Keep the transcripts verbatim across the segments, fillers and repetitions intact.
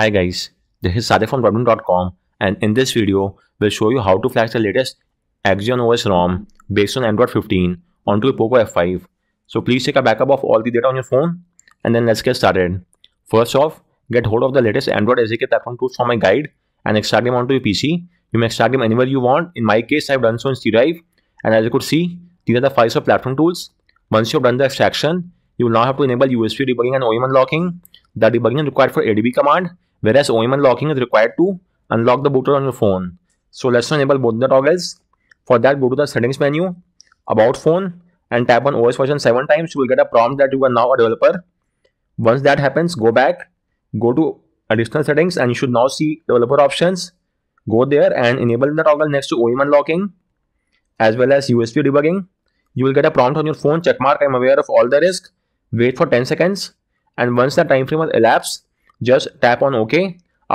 Hi guys, this is Sadev from problem dot com, and in this video, we'll show you how to flash the latest AxionOS ROM based on Android fifteen onto a Poco F five. So please take a backup of all the data on your phone, and then let's get started. First off, get hold of the latest Android S D K platform tools from my guide and extract them onto your P C. You may extract them anywhere you want. In my case, I've done so in C drive, and as you could see, these are the files of platform tools. Once you've done the extraction, you will now have to enable U S B debugging and O E M unlocking. The debugging is required for A D B command, whereas O E M unlocking is required to unlock the bootloader on your phone. So let's enable both the toggles. For that, go to the settings menu, about phone, and tap on O S version seven times. You will get a prompt that you are now a developer. Once that happens, go back, go to additional settings, and you should now see developer options. Go there and enable the toggle next to O E M unlocking as well as U S B debugging. You will get a prompt on your phone, checkmark, I am aware of all the risk. Wait for ten seconds, and once the time frame has elapsed, just tap on OK,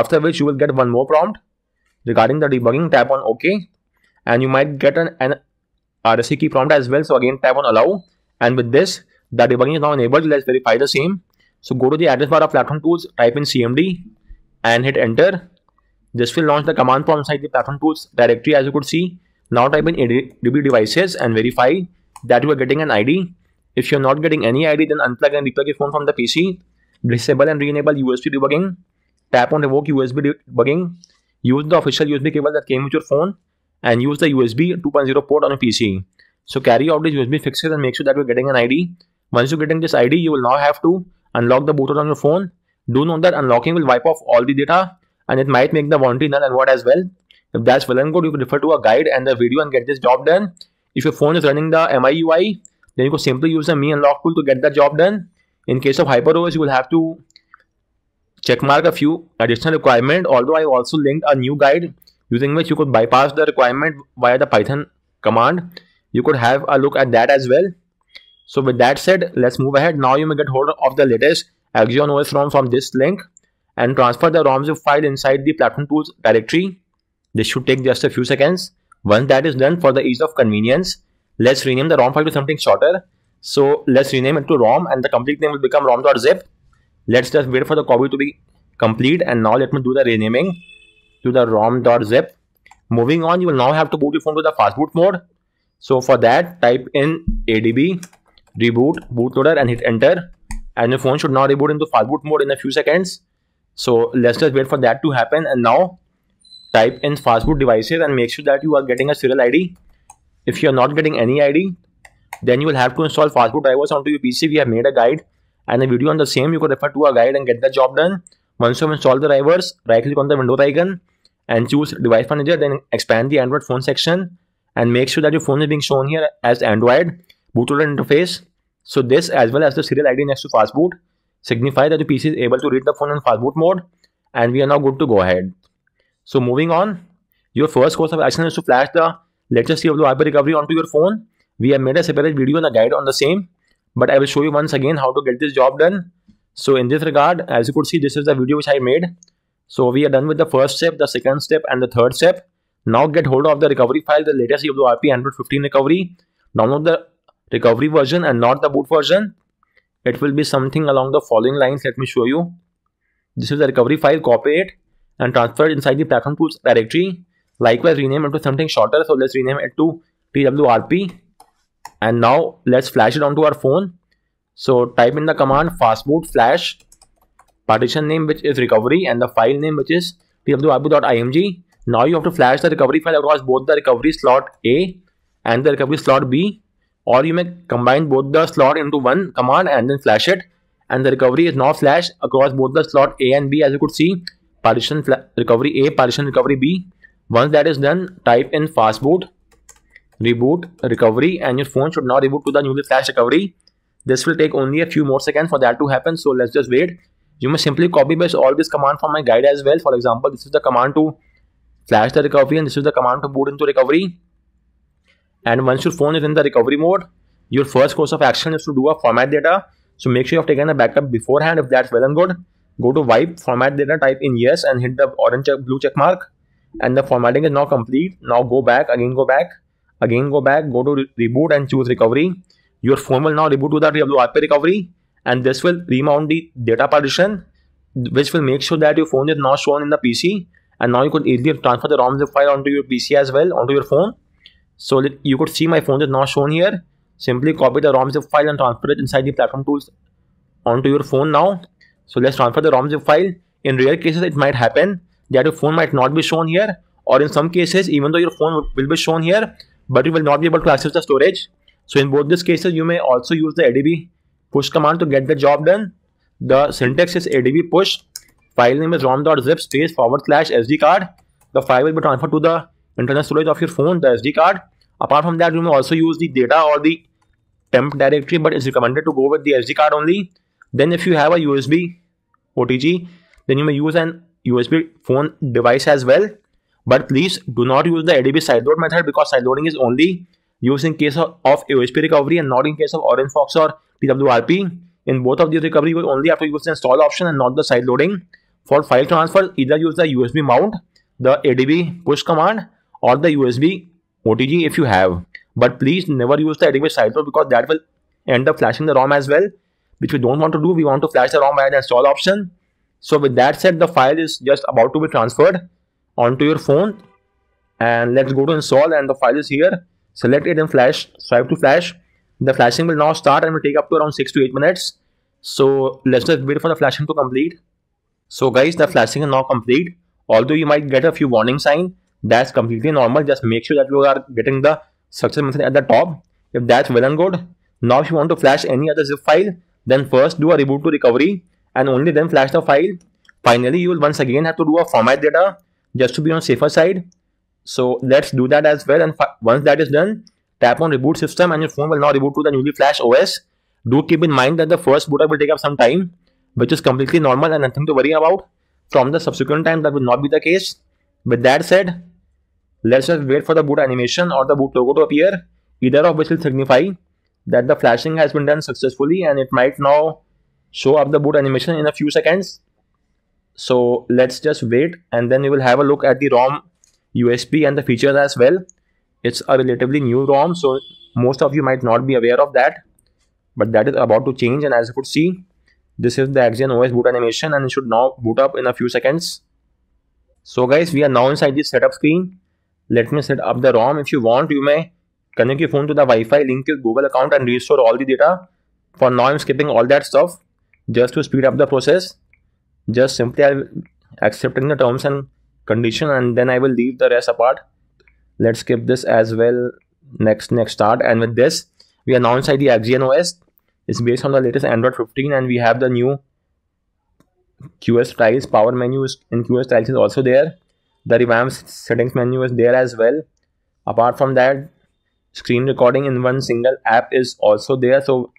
after which you will get one more prompt regarding the debugging. Tap on OK, and you might get an, an R S C key prompt as well, so again tap on allow, and with this the debugging is now enabled. Let's verify the same. So go to the address bar of platform tools, type in C M D and hit enter. This will launch the command prompt inside the platform tools directory as you could see. Now type in A D B devices and verify that you are getting an I D. If you are not getting any I D, then unplug and replug your phone from the P C. Disable and re-enable U S B debugging. Tap on revoke U S B debugging. Use the official U S B cable that came with your phone and use the U S B two point oh port on your P C. So carry out these U S B fixes and make sure that you are getting an I D. Once you are getting this I D, you will now have to unlock the bootloader on your phone. Do note that unlocking will wipe off all the data, and it might make the warranty null and void as well. If that's well and good, you can refer to our guide and the video and get this job done. If your phone is running the M I U I, then you can simply use the M I unlock tool to get the job done. In case of HyperOS, you will have to checkmark a few additional requirements, although I also linked a new guide using which you could bypass the requirement via the Python command. You could have a look at that as well. So with that said, let's move ahead. Now you may get hold of the latest AxionOS ROM from this link and transfer the ROM zip file inside the platform tools directory. This should take just a few seconds. Once that is done, for the ease of convenience, let's rename the ROM file to something shorter. So let's rename it to ROM, and the complete name will become rom.zip. Let's just wait for the copy to be complete, and now let me do the renaming to the rom.zip. Moving on, you will now have to boot your phone to the fastboot mode. So for that, type in A D B reboot bootloader and hit enter, and your phone should now reboot into fastboot mode in a few seconds. So let's just wait for that to happen, and now type in fastboot devices and make sure that you are getting a serial I D. If you are not getting any I D, then you will have to install fastboot drivers onto your P C. We have made a guide and a video on the same. You can refer to our guide and get the job done. Once you have installed the drivers, right click on the Windows icon and choose Device Manager. Then expand the Android phone section and make sure that your phone is being shown here as Android bootloader interface. So this, as well as the serial I D next to fastboot, signify that your P C is able to read the phone in fastboot mode, and we are now good to go ahead. So moving on, your first course of action is to flash the latest T W R P Viper recovery onto your phone. We have made a separate video and a guide on the same, but I will show you once again how to get this job done. So in this regard, as you could see, this is the video which I made. So we are done with the first step, the second step, and the third step. Now get hold of the recovery file, the latest T W R P Android fifteen recovery. Download the recovery version and not the boot version. It will be something along the following lines. Let me show you. This is the recovery file. Copy it and transfer it inside the platform tools directory. Likewise, rename it to something shorter. So let's rename it to T W R P. And now let's flash it onto our phone. So type in the command fastboot flash partition name, which is recovery, and the file name, which is twrp.img. Now you have to flash the recovery file across both the recovery slot A and the recovery slot B, or you may combine both the slot into one command and then flash it. And the recovery is now flashed across both the slot A and B, as you could see. Partition recovery A, partition recovery B. Once that is done, type in fastboot reboot recovery, and your phone should now reboot to the newly flashed recovery. This will take only a few more seconds for that to happen, so let's just wait. You may simply copy paste all this command from my guide as well. For example, this is the command to flash the recovery, and this is the command to boot into recovery. And once your phone is in the recovery mode, your first course of action is to do a format data. So make sure you have taken a backup beforehand. If that's well and good, go to wipe format data, type in yes and hit the orange check, blue check mark, and the formatting is now complete. Now go back, again go back, again go back, go to re reboot and choose recovery. Your phone will now reboot to the T W R P recovery, and this will remount the data partition which will make sure that your phone is not shown in the P C, and now you could easily transfer the ROM zip file onto your P C as well, onto your phone. So that you could see my phone is not shown here. Simply copy the ROM zip file and transfer it inside the platform tools onto your phone now. So let's transfer the ROM zip file. In rare cases, it might happen that your phone might not be shown here, or in some cases, even though your phone will be shown here, but you will not be able to access the storage. So in both these cases, you may also use the A D B push command to get the job done. The syntax is A D B push, file name is rom.zip space forward slash S D card. The file will be transferred to the internal storage of your phone, the S D card. Apart from that, you may also use the data or the temp directory, but it's recommended to go with the S D card only. Then if you have a U S B O T G, then you may use an U S B phone device as well. But please do not use the A D B sideload method, because sideloading is only used in case of, of A O S P recovery and not in case of Orange Fox or T W R P. In both of these recovery, you will only have to use the install option and not the sideloading. For file transfer, either use the U S B mount, the A D B push command, or the U S B O T G if you have. But please never use the A D B sideload, because that will end up flashing the ROM as well, which we don't want to do. We want to flash the ROM via the install option. So with that said, the file is just about to be transferred onto your phone, and let's go to install, and the file is here. Select it and flash, swipe to flash. The flashing will now start and will take up to around six to eight minutes. So let's just wait for the flashing to complete. So guys, the flashing is now complete. Although you might get a few warning signs, that's completely normal. Just make sure that you are getting the success message at the top. If that's well and good. Now if you want to flash any other zip file, then first do a reboot to recovery and only then flash the file. Finally, you will once again have to do a format data just to be on safer side. So let's do that as well, and once that is done, tap on reboot system and your phone will now reboot to the newly flashed O S. Do keep in mind that the first boot up will take up some time, which is completely normal and nothing to worry about. From the subsequent time, that will not be the case. With that said, let's just wait for the boot animation or the boot logo to appear, either of which will signify that the flashing has been done successfully, and it might now show up the boot animation in a few seconds. So let's just wait, and then we will have a look at the ROM U S B and the features as well. It's a relatively new ROM, so most of you might not be aware of that, but that is about to change. And as you could see, this is the AxionOS boot animation, and it should now boot up in a few seconds. So guys, we are now inside the setup screen. Let me set up the ROM. If you want, you may connect your phone to the Wi-Fi, link your Google account, and restore all the data. For now, I'm skipping all that stuff just to speed up the process. Just simply I'll accepting the terms and condition, and then I will leave the rest apart. Let's skip this as well. Next, next start. And with this, we are now inside the AxionOS. It's based on the latest Android fifteen, and we have the new Q S tiles. Power menu is in Q S tiles is also there. The revamped settings menu is there as well. Apart from that, screen recording in one single app is also there. So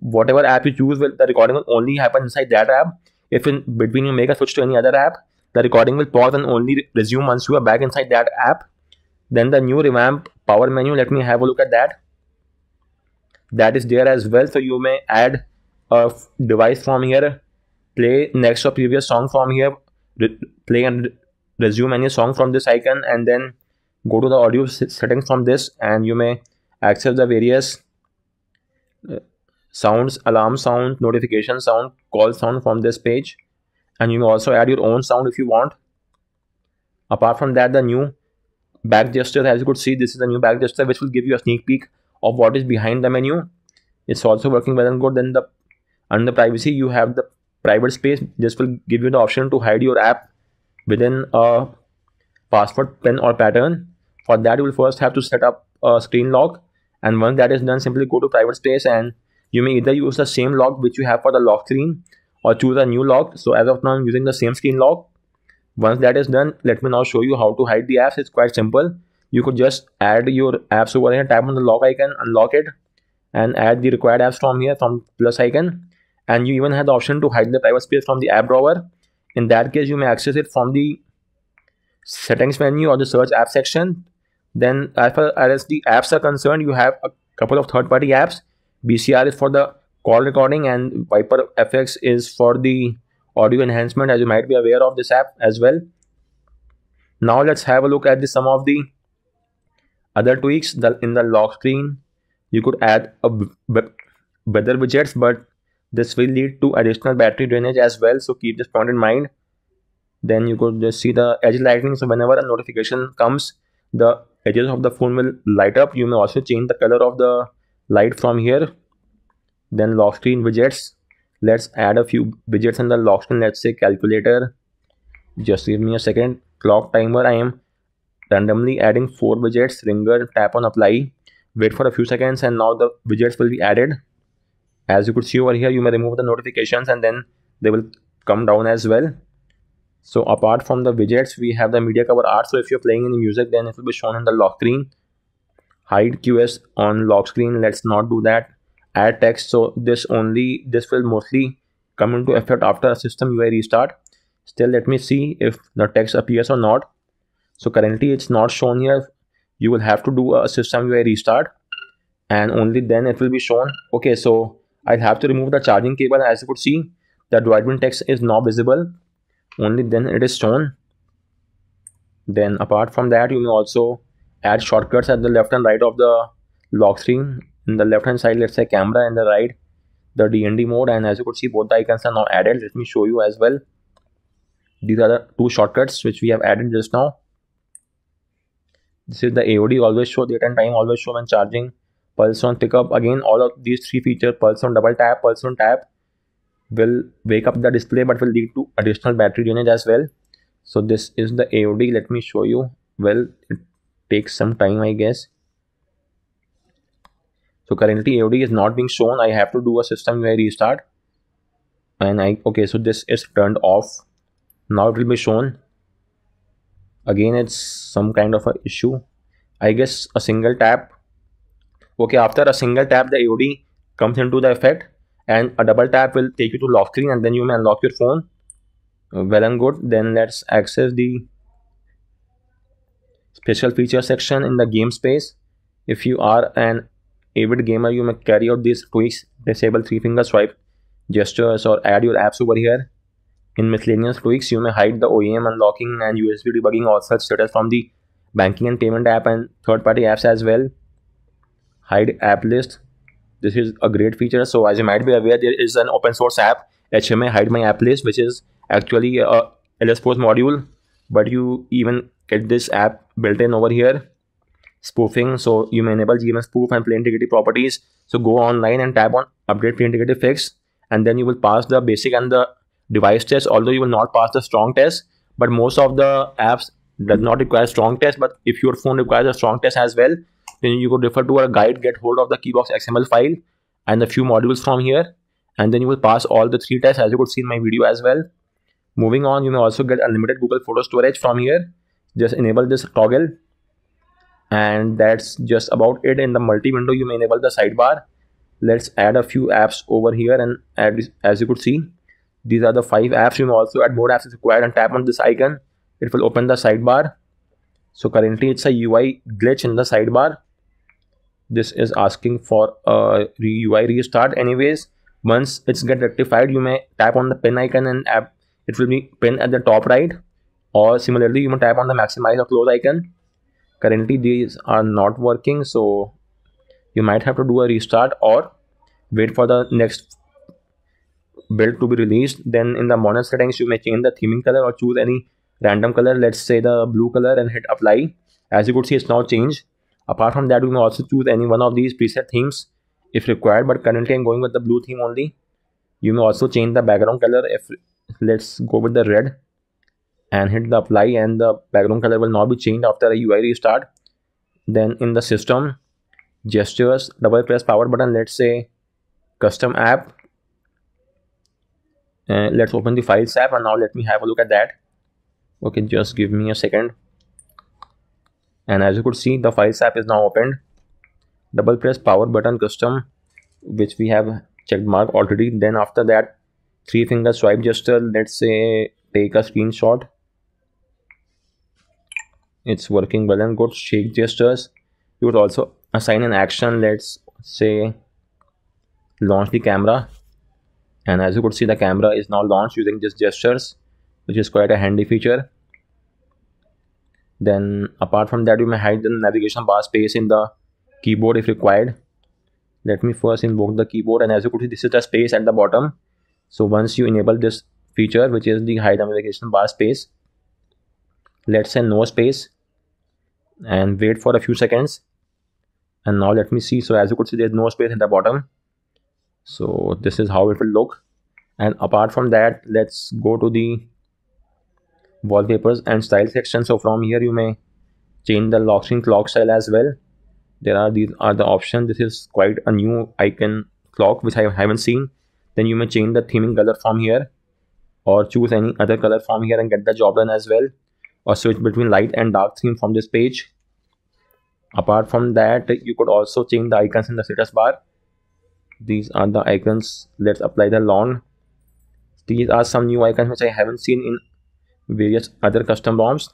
whatever app you choose, the recording will only happen inside that app. If in between you make a switch to any other app, the recording will pause and only resume once you are back inside that app. Then the new revamp power menu, let me have a look at that. That is there as well. So you may add a device from here, play next or previous song from here, play and resume any song from this icon, and then go to the audio settings from this, and you may access the various uh, sounds, alarm sound, notification sound, call sound from this page. And you may also add your own sound if you want. Apart from that, the new back gesture, as you could see, this is the new back gesture which will give you a sneak peek of what is behind the menu. It's also working well and good. Then the under privacy, you have the private space. This will give you the option to hide your app within a password pen or pattern. For that, you will first have to set up a screen lock, and once that is done, simply go to private space, and you may either use the same lock which you have for the lock screen or choose a new lock. So as of now, I'm using the same screen lock. Once that is done, let me now show you how to hide the apps. It's quite simple. You could just add your apps over here, tap on the lock icon, unlock it, and add the required apps from here, from plus icon. And you even have the option to hide the private space from the app drawer. In that case, you may access it from the settings menu or the search app section. Then as far as the apps are concerned, you have a couple of third-party apps. B C R is for the call recording, and Viper F X is for the audio enhancement, as you might be aware of this app as well. Now let's have a look at the, some of the other tweaks. The, in the lock screen, you could add a weather widgets, but This will lead to additional battery drainage as well, so keep this point in mind. Then you could just see the edge lighting, so whenever a notification comes, the edges of the phone will light up. You may also change the color of the light from here. Then lock screen widgets. Let's add a few widgets in the lock screen. Let's say calculator. Just give me a second. Clock timer. I am randomly adding four widgets. Ringer. Tap on apply. Wait for a few seconds, and now the widgets will be added. As you could see over here, you may remove the notifications and then they will come down as well. So apart from the widgets, we have the media cover art. So if you're playing any music, then it will be shown in the lock screen. Hide Q S on lock screen. Let's not do that. Add text. So this only this will mostly come into effect after a system U I restart. Still, let me see if the text appears or not. So currently it's not shown here. You will have to do a system U I restart and only then it will be shown. Okay, so I'll have to remove the charging cable. As you could see, the Droidman text is not visible. Only then it is shown. Then apart from that, you may also add shortcuts at the left and right of the lock screen. In the left hand side, let's say camera, and the right, the D N D mode. And as you could see, both the icons are now added. Let me show you as well. These are the two shortcuts which we have added just now. This is the A O D, always show date and time, always show when charging, pulse on pickup. Again, all of these three features, pulse on double tap, pulse on tap, will wake up the display but will lead to additional battery drainage as well. So this is the A O D. Let me show you. Well, it takes some time, I guess. So currently A O D is not being shown. I have to do a system U I restart. And I, okay, so this is turned off. Now it will be shown. Again, it's some kind of an issue. I guess a single tap. Okay, after a single tap, the A O D comes into the effect. And a double tap will take you to lock screen, and then you may unlock your phone. Well and good. Then let's access the special feature section in the game space. If you are an avid gamer, you may carry out these tweaks. Disable three finger swipe gestures or add your apps over here. In miscellaneous tweaks, you may hide the O E M unlocking and U S B debugging, all such status from the banking and payment app and third-party apps as well. Hide app list. This is a great feature. So as you might be aware, there is an open source app, H M A, Hide My App List, which is actually a LSPosed module, but you even get this app built in over here. Spoofing, so you may enable G M S spoof and play integrity properties. So go online and tap on update play integrity fix, and then you will pass the basic and the device test, although you will not pass the strong test. But most of the apps does not require strong test, but if your phone requires a strong test as well, then you could refer to our guide, get hold of the keybox X M L file and a few modules from here, and then you will pass all the three tests, as you could see in my video as well. Moving on, you may also get unlimited Google photo storage from here. Just enable this toggle, and that's just about it. In the multi window, you may enable the sidebar. Let's add a few apps over here, and add, as you could see, these are the five apps. You may also add more apps if required and tap on this icon. It will open the sidebar. So currently it's a U I glitch in the sidebar. This is asking for a U I restart. Anyways, once it's get rectified, you may tap on the pin icon and app. It will be pin at the top right, or similarly you may tap on the maximize or close icon. Currently these are not working, so you might have to do a restart or wait for the next build to be released. Then in the monitor settings, you may change the theming color or choose any random color. Let's say the blue color and hit apply. As you could see, it's now changed. Apart from that, you can also choose any one of these preset themes if required, but currently I'm going with the blue theme only. You may also change the background color. If let's go with the red and hit the apply, and the background color will not be changed after a U I restart. Then in the system gestures, double press power button. Let's say custom app, and uh, let's open the files app, and now let me have a look at that. Okay, just give me a second. And as you could see, the files app is now opened. Double press power button custom, which we have checked mark already. Then after that, three finger swipe gesture. Let's say take a screenshot. It's working well and good. Shake gestures. You would also assign an action. Let's say launch the camera. And as you could see, the camera is now launched using just gestures, which is quite a handy feature. Then apart from that, you may hide the navigation bar space in the keyboard if required. Let me first invoke the keyboard, and as you could see, this is the space at the bottom. So once you enable this feature, which is the hide navigation bar space, let's say no space, and wait for a few seconds. And now let me see. So as you could see, there's no space at the bottom. So this is how it will look. And apart from that, let's go to the wallpapers and style section. So from here, you may change the lock screen clock style as well. There are these are the options. This is quite a new icon clock which I haven't seen. Then you may change the theming color from here, or choose any other color from here and get the job done as well, or switch between light and dark theme from this page. Apart from that, you could also change the icons in the status bar. These are the icons. Let's apply the lawn. These are some new icons which I haven't seen in various other custom ROMs.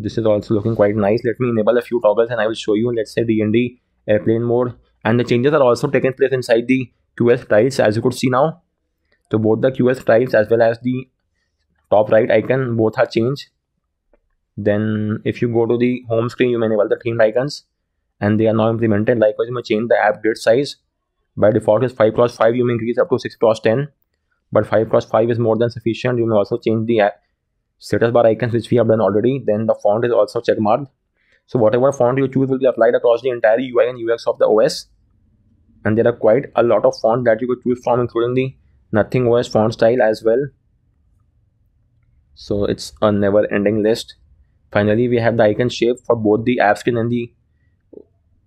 This is also looking quite nice. Let me enable a few toggles and I will show you. Let's say D N D, airplane mode, and the changes are also taking place inside the Q S styles, as you could see now. So both the Q S styles as well as the top right icon, both are changed. Then if you go to the home screen, you may enable the themed icons and they are now implemented. Likewise, you may change the app grid size. By default is five cross five, you may increase up to six cross ten, but five cross five is more than sufficient. You may also change the app status bar icons, which we have done already. Then the font is also checkmarked. So whatever font you choose will be applied across the entire U I and U X of the O S. And there are quite a lot of fonts that you could choose from, including the Nothing O S font style as well. So it's a never ending list. Finally, we have the icon shape for both the app screen and the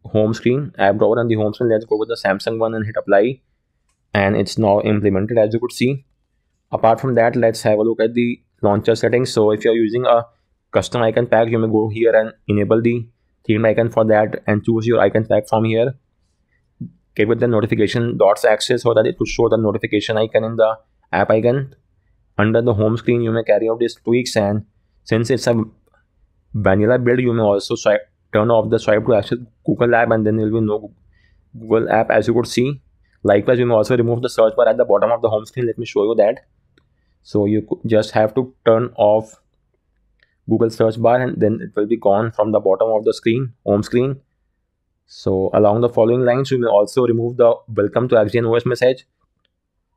home screen, app drawer and the home screen. Let's go with the Samsung one and hit apply, and it's now implemented, as you could see. Apart from that, let's have a look at the launcher settings. So if you're using a custom icon pack, you may go here and enable the theme icon for that and choose your icon pack from here. Give it the notification dots access so that it will show the notification icon in the app icon. Under the home screen, you may carry out these tweaks, and since it's a vanilla build, you may also swipe, turn off the swipe to access Google app, and then there will be no Google app, as you could see. Likewise, you may also remove the search bar at the bottom of the home screen. Let me show you that. So you just have to turn off Google search bar, and then it will be gone from the bottom of the screen, home screen. So along the following lines, you may also remove the welcome to AxionOS message.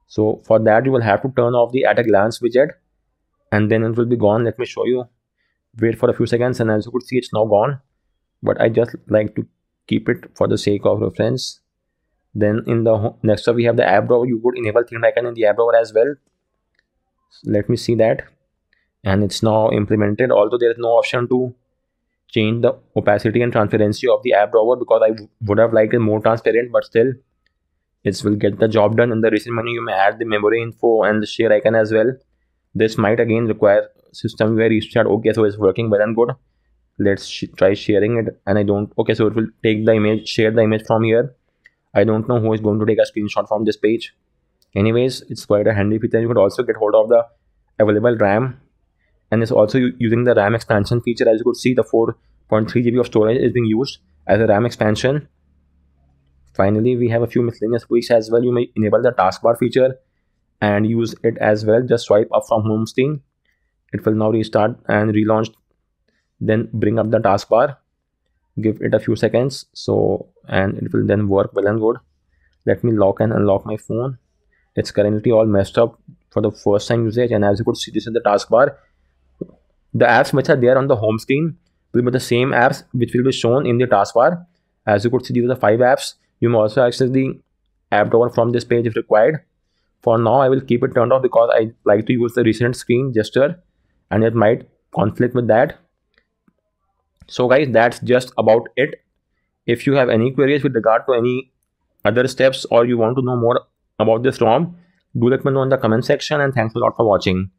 So for that, you will have to turn off the at a glance widget, and then it will be gone. Let me show you. Wait for a few seconds, and as you could see, it's now gone, but I just like to keep it for the sake of reference. Then in the next up, we have the app drawer. You could enable theme icon in the app drawer as well. So let me see that, and it's now implemented, although there is no option to change the opacity and transparency of the app drawer, because I would have liked it more transparent, but still it will get the job done. In the recent menu, you may add the memory info and the share icon as well. This might again require system where you start. Okay, so it's working well and good. Let's sh try sharing it, and I don't. Okay, so it will take the image, share the image from here. I don't know who is going to take a screenshot from this page. Anyways, it's quite a handy feature. You could also get hold of the available RAM, and it's also using the RAM expansion feature. As you could see, the four point three gigabytes of storage is being used as a RAM expansion. Finally, we have a few miscellaneous tweaks as well. You may enable the taskbar feature and use it as well. Just swipe up from home screen. It will now restart and relaunch. Then bring up the taskbar, give it a few seconds, so and it will then work well and good. Let me lock and unlock my phone. It's currently all messed up for the first time usage, and as you could see, this is the taskbar. The apps which are there on the home screen will be the same apps which will be shown in the taskbar. As you could see, these are the five apps. You may also access the app drawer from this page if required. For now, I will keep it turned off because I like to use the recent screen gesture, and it might conflict with that. So guys, that's just about it. If you have any queries with regard to any other steps, or you want to know more about this ROM, do let me know in the comment section, and thanks a lot for watching.